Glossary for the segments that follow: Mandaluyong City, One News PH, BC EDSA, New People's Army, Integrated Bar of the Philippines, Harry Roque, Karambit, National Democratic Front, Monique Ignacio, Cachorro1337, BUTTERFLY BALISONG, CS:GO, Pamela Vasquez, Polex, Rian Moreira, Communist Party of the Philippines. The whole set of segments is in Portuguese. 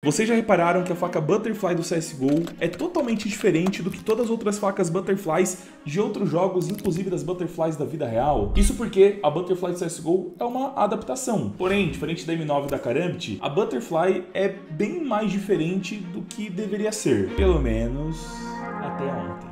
Vocês já repararam que a faca Butterfly do CSGO é totalmente diferente do que todas as outras facas Butterflies de outros jogos, inclusive das Butterflies da vida real? Isso porque a Butterfly do CSGO é uma adaptação. Porém, diferente da M9 da Karambit, a Butterfly é bem mais diferente do que deveria ser. Pelo menos até ontem.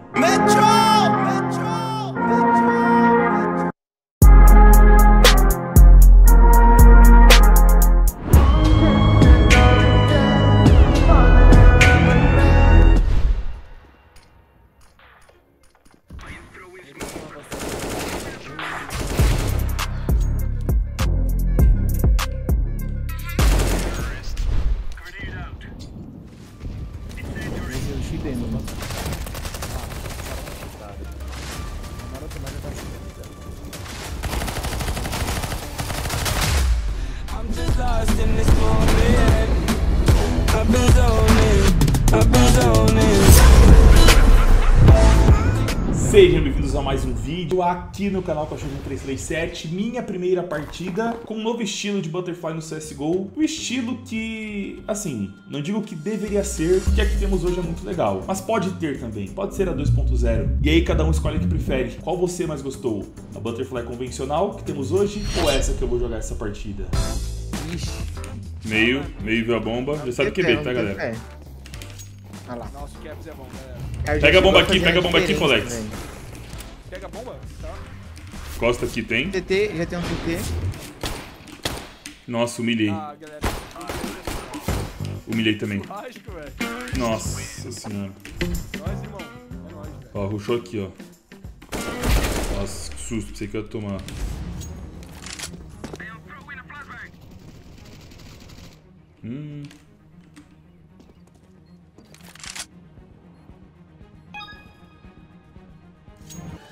Sejam bem-vindos a mais um vídeo aqui no canal Cachorro1337, minha primeira partida com um novo estilo de Butterfly no CSGO, o estilo que, assim, não digo que deveria ser, porque a que temos hoje é muito legal, mas pode ter também, pode ser a 2.0, e aí cada um escolhe o que prefere, qual você mais gostou, a Butterfly convencional que temos hoje, ou essa que eu vou jogar essa partida? Ixi. Meio viu a bomba, já sabe que é bait, tá galera? Olha lá. Nossa, o Caps é bom, galera. Pega a bomba aqui, Colex. Também. Pega a bomba? Tá. Costa aqui tem. TT, já tem um TT. Nossa, humilhei. Ah, galera. Humilhei também. Mágico, velho. Nossa senhora. Nós, irmão. É nóis, velho. Ó, rushou aqui, ó. Nossa, que susto, pensei que eu ia tomar.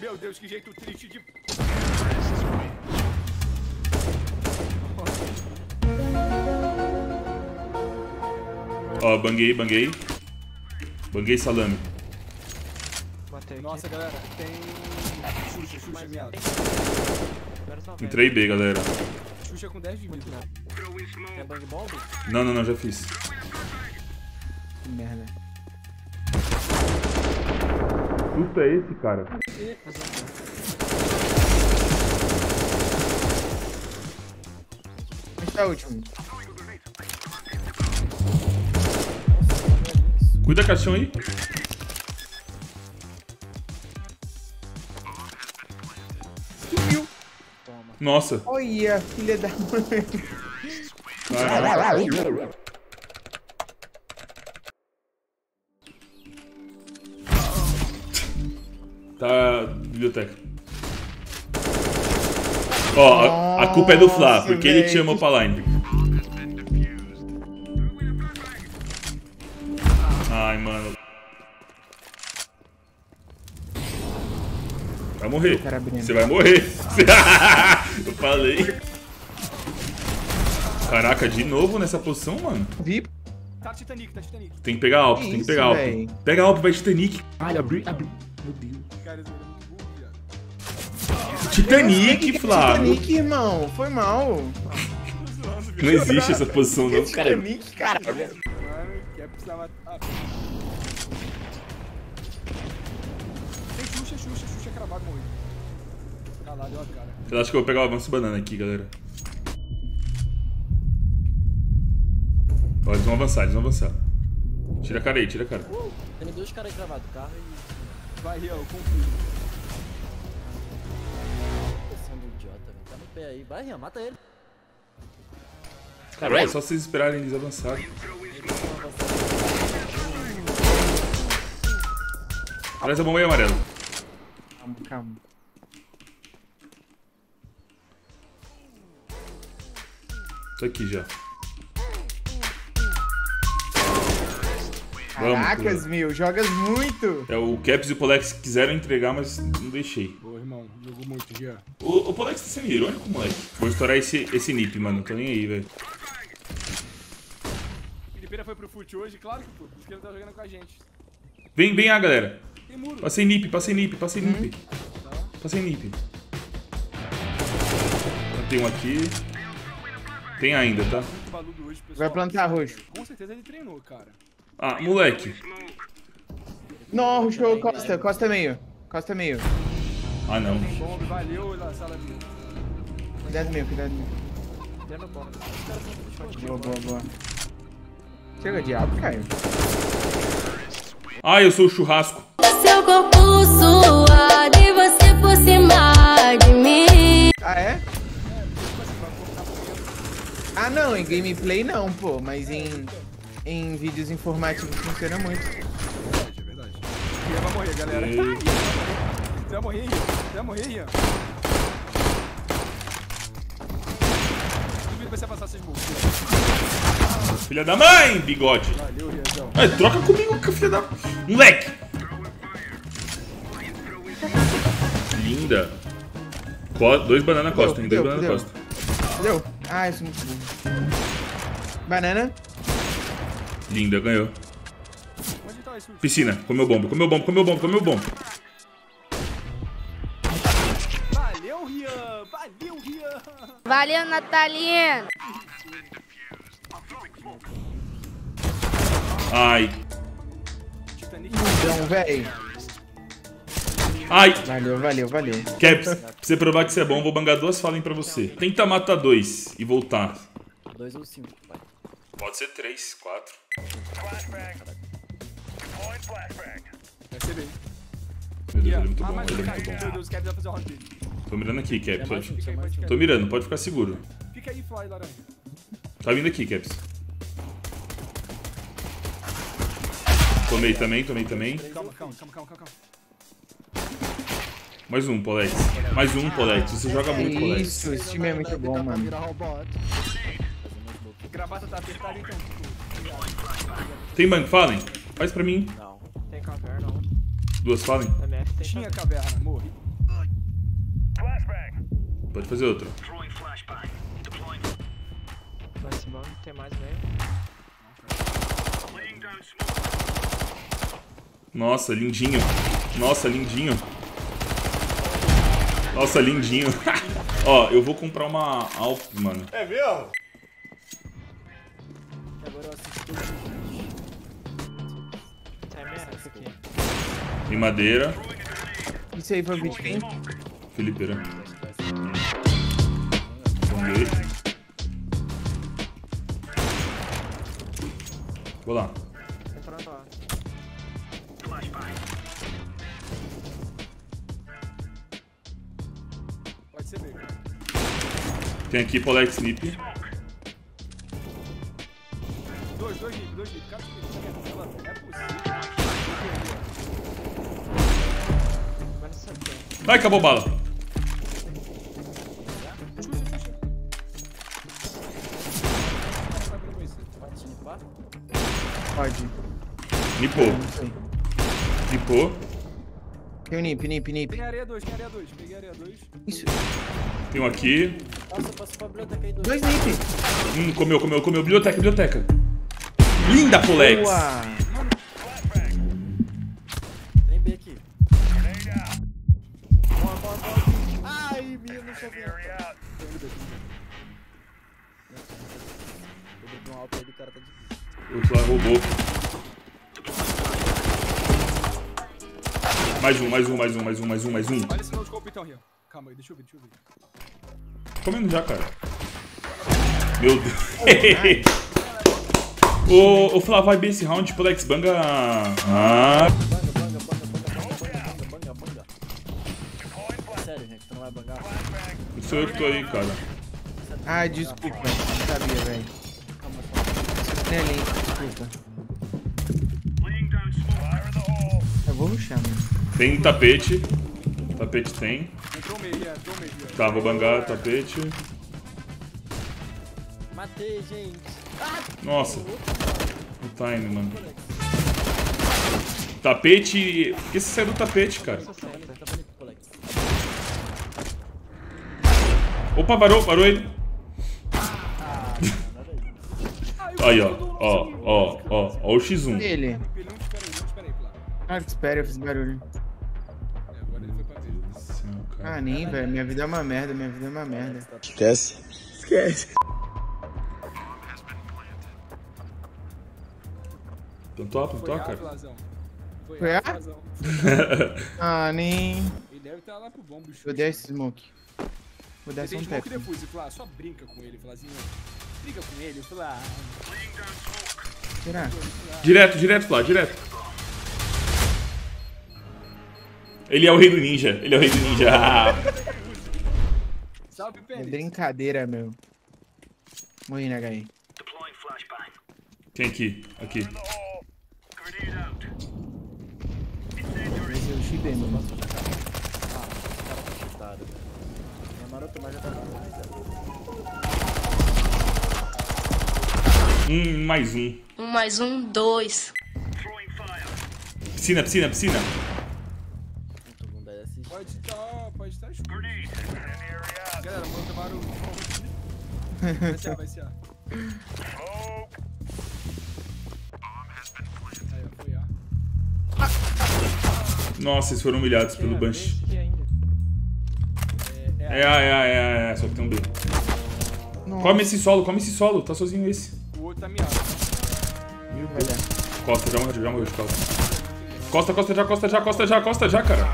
Meu Deus, que jeito triste de... Ó, banguei. Banguei salame. Nossa, galera, tem... Xuxa mais meada. Entrei B, galera. Xuxa com 10 de vida. Tem bang bomb? Não, já fiz. Que merda. Que susto é esse, cara? Onde tá o último? Cuida a caixão aí. Sumiu. Nossa. Olha, filha da mãe. Caramba. Tá, biblioteca. Ó, a culpa é do Flá, porque ele te chamou pra line. Ai, mano. Vai morrer. Você vai morrer. Eu falei. Caraca, de novo nessa posição, mano. Vi. Tá Titanic. Tem que pegar alto, Pega alto, vai Titanic. Ai, abri. Meu Deus. Titanic, Flávio. Titanic, irmão. Foi mal. Não existe essa posição, não. Titanic, cara. Tem Xuxa cravado, morreu. Caralho, ó, cara. Eu acho que eu vou pegar o avanço banana aqui, galera. Ó, eles vão avançar. Tira a cara aí. Tem dois caras aí cravados, carro e... Vai, Rian, eu confio. Sendo idiota, velho. Tá no pé aí. Vai, Rian, mata ele. Caralho, é só vocês esperarem eles avançarem. Traz a bomba aí, amarelo. Calma. Tô aqui já. Caracas, meu, jogas muito! É, o Caps e o Polex quiseram entregar, mas não deixei. Boa, irmão, jogou muito já. O Polex tá sendo irônico, moleque. Vou estourar esse nip, mano, tô nem aí, velho. Filipeira foi pro fute hoje, claro que pô, porque ele tá jogando com a gente. Vem A, galera. Tem muro. Passei nip. Tá. Passei nip. Tem um aqui. Tem ainda, tá? Vai plantar roxo. Com certeza ele treinou, cara. Ah, moleque. Não, roxo, costa, costa meio. Costa meio. Ah, não. Valeu, sala meio. Cuidado meio, cuidado meio. Boa, boa, boa. Chega de água, Caio. Ah, eu sou o churrasco. Seu corpo suado e você por cima de mim. Ah, é? Ah, não, em gameplay não, pô, mas em vídeos informativos funciona muito. É verdade. Você vai morrer, galera. Você vai morrer, Rian. Você vai morrer, Rian. Duvido que você vai passar seus gols. Filha da mãe, bigode. Valeu, Rianzão. Ai, troca comigo, filha da... Moleque. Linda. Dois banana costa, hein? Dois banana costa. Deu. Ah, isso é muito bom. Banana. Linda, ganhou. Piscina, comeu bomba, comeu bomba, comeu bomba, comeu bomba. Valeu, Rian! Valeu, Rian! Valeu, Natalina! Ai. Então, velho. Ai. Valeu, valeu, valeu. Quer pra você provar que você é bom, vou bangar duas falem pra você. Tenta matar dois e voltar. 2 ou 5, pai. Pode ser 3, 4. Flashbang. Meu Deus, ele é muito bom, ele é muito bom. Tô mirando aqui, Caps. Tô mirando, pode ficar seguro. Fica aí, Fly, laranja. Tá vindo aqui, Caps. Tomei também, tomei também. Calma, calma, calma, calma, calma. Mais um, Polex. Mais um, Polex. Você joga muito, Polex. Isso, esse time é muito bom, mano. Gravata tá apertada, então. Tem banco, Fallen? Faz pra mim. Não, tem caverna. 2 Fallen? Tinha caverna, morri. Pode fazer outro. Tem mais mesmo. Nossa, lindinho. Nossa, lindinho. Nossa, lindinho. Ó, eu vou comprar uma Alp, mano. É mesmo? Em madeira. Isso aí foi o vídeo, hein? Felipeira. Bombei. Vou lá. Tem aqui Polex Snip. Dois nip. Cara, é possível. Vai, acabou a bala. Pode. Nipou. Nipou. Tem um nip. Peguei areia 2, peguei areia 2. Isso. Tem um aqui. Nossa, eu passo pra biblioteca aí. 2 nip. Comeu. Biblioteca. Linda, Polex. Tem B aqui. Boa. Ai, minha, não sou eu. O outro lá roubou. Mais um. Olha esse novo scope então, Rian. Calma aí, deixa eu ver. Comendo já, cara. Meu Deus. Ô, Flávio, vai bem esse round, tipo, Lex, banga. Ah. Banga. Sério, gente, tu não vai bangar? Não sou eu que tô aí, cara. Ah, desculpa, não sabia, velho. Desculpa. Eu vou rushar, mano. Tem um tapete. Tapete tem. Tá, vou bangar o tapete. Matei, gente. Nossa. O time, mano. Tapete. Por que você saiu do tapete, cara? Opa, parou ele. Aí, ó. Ó o X1. Ele. Ah, que espera, eu fiz barulho. É, agora ele foi pra vida. Ah, nem, velho. Minha vida é uma merda. Esquece. Tentou, cara. Foi A? Ah, nem... Ele deve estar lá pro bom, bicho. Vou dar esse smoke. Vou dar esse smoke. Tem smoke depois, e falar, só brinca com ele, Flazinho. Briga com ele, Flá. Será? Direto, Flá, direto. Ele é o rei do ninja. Salve, Pênis. É brincadeira, meu. Morri na HE. Tem aqui, Esse eu chipei, mano. Ah, é maroto, mas já tá mais. Um mais um, dois. Piscina. Pode estar escuro. Galera, manda barulho. Vai ser A. Aí, ó, foi A. Nossa, eles foram humilhados pelo Bunch. É, só que tem um B. Nossa. Come esse solo, tá sozinho esse. O outro tá miado. Meu Deus. Costa, já morreu de Costa. Costa já, cara.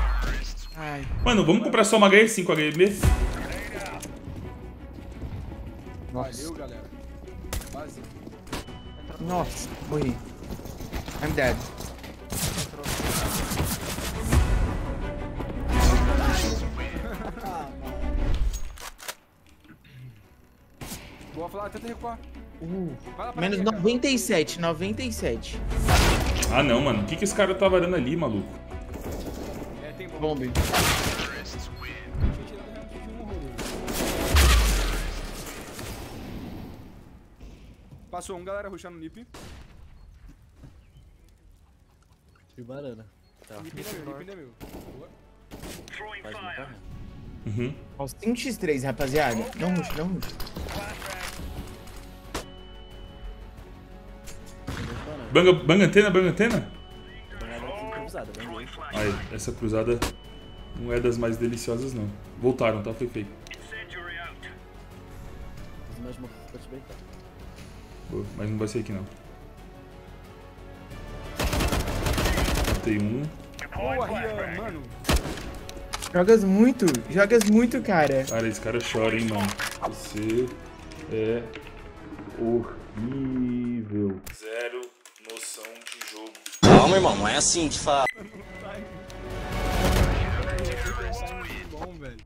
Ai. Mano, vamos comprar só uma HE, 5 HB? Valeu, galera. Quase. Nossa, morri. I'm dead. Boa, Flá, tenta recuar. Menos 97. Ah, não, mano. O que esse cara tá varando ali, maluco? É, tem bomba. Passou um, galera, rushando no nip. De banana. Tá. Nip é meu. Boa. Faz um carro. Aos 5x3, rapaziada. Não rush. Banga antena? Aí, essa cruzada não é das mais deliciosas, não. Voltaram, tá? Foi feio. Boa, mas não vai sair aqui, não. Matei um. Boa, Rian, mano. Jogas muito, cara. Cara, esse cara chora, hein, mano. Você é horrível. Zero. Noção de jogo. Calma, irmão, não é assim de falar. Bom, velho.